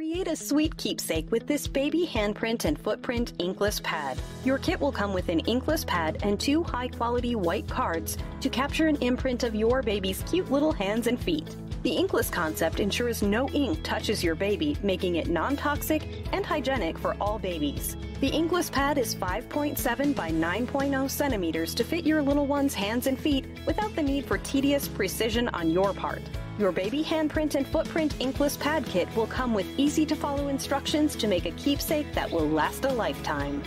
Create a sweet keepsake with this baby handprint and footprint inkless pad. Your kit will come with an inkless pad and two high-quality white cards to capture an imprint of your baby's cute little hands and feet. The inkless concept ensures no ink touches your baby, making it non-toxic and hygienic for all babies. The inkless pad is 5.7 by 9.0 centimeters to fit your little one's hands and feet without the need for tedious precision on your part. Your baby handprint and footprint inkless pad kit will come with easy-to-follow instructions to make a keepsake that will last a lifetime.